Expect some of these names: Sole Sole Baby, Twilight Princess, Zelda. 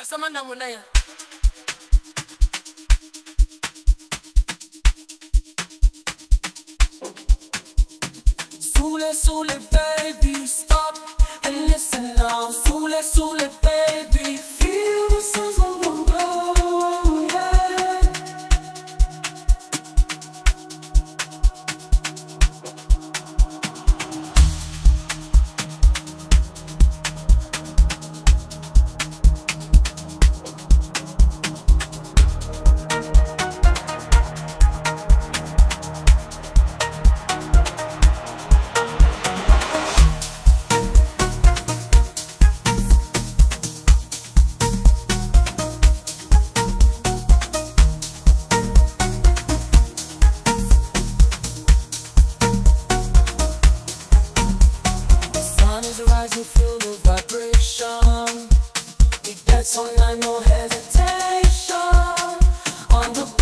Asama na muna ya. Sole Sole baby, stop and listen now. Sole Sole baby, feel the sense of the world, yeah. Rising, feel the vibration. It gets online, no hesitation. On the